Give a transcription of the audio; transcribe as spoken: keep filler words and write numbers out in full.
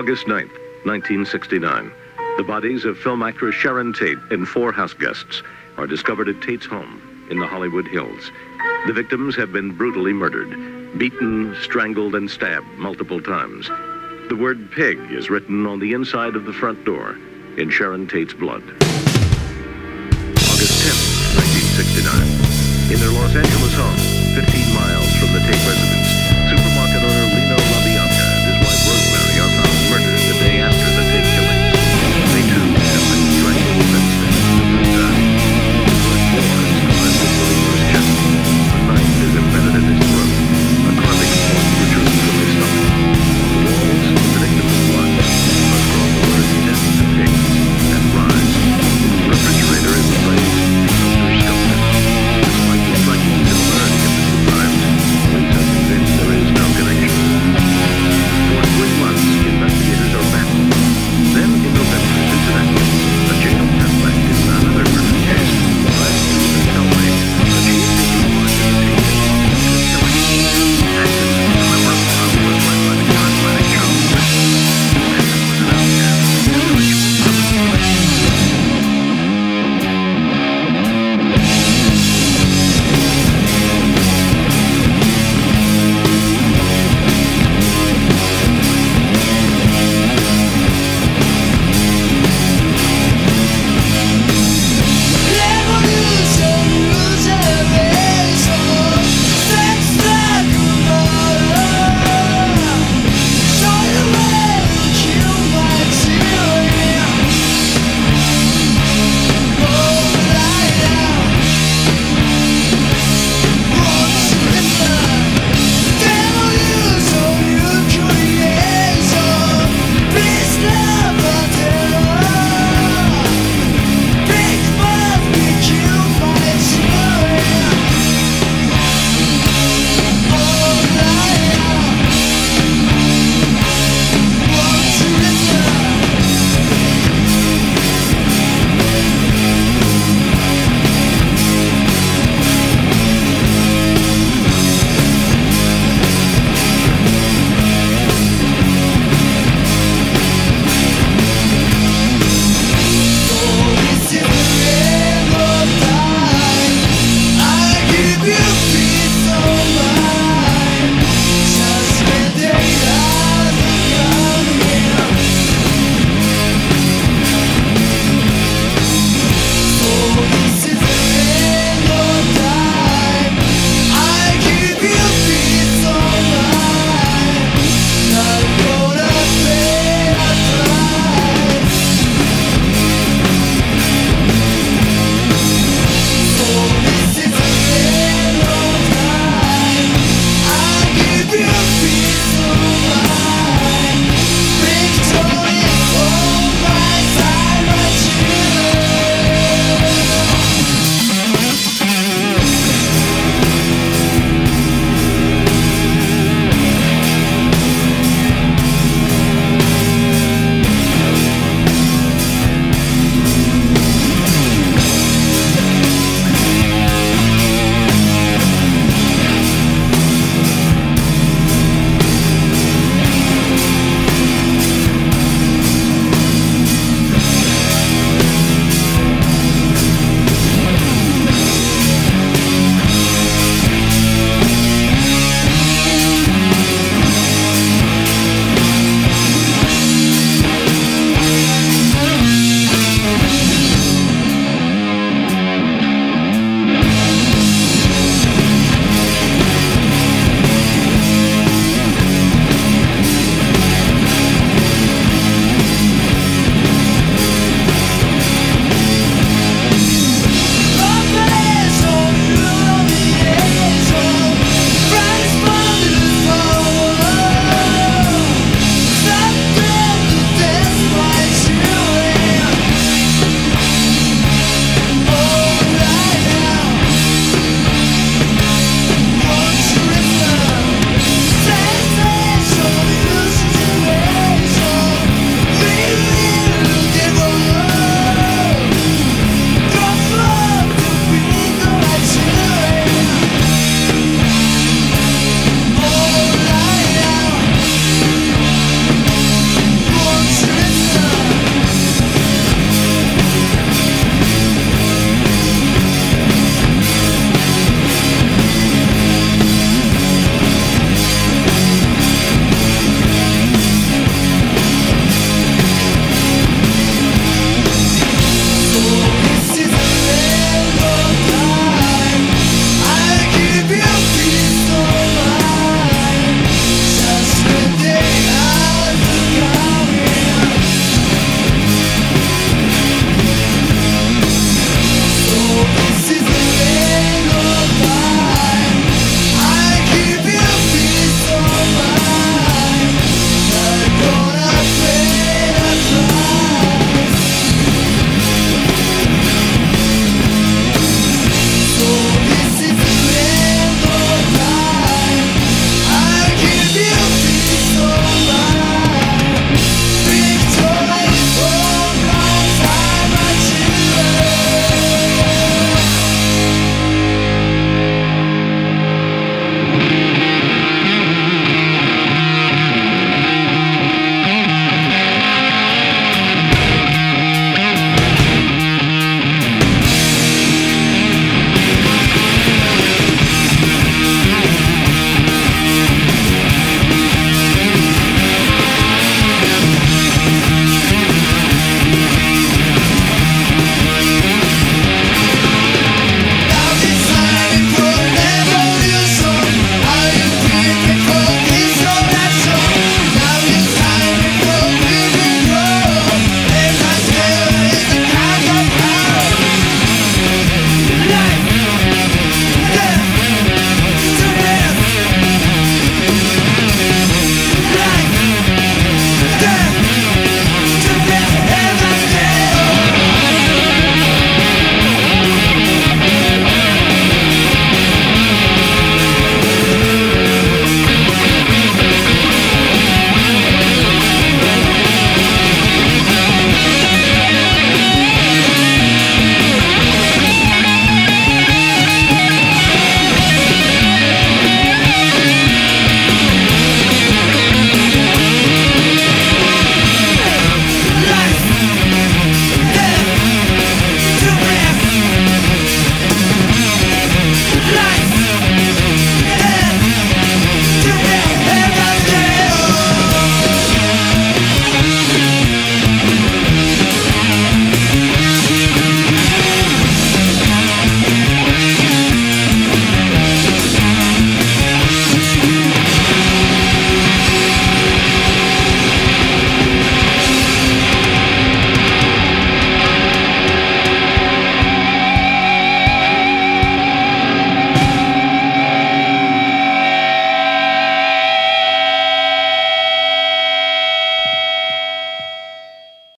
August ninth, nineteen sixty-nine, the bodies of film actress Sharon Tate and four house guests are discovered at Tate's home in the Hollywood Hills. The victims have been brutally murdered, beaten, strangled, and stabbed multiple times. The word pig is written on the inside of the front door in Sharon Tate's blood. August tenth, nineteen sixty-nine, in their Los Angeles home, fifteen miles from the Tate residence,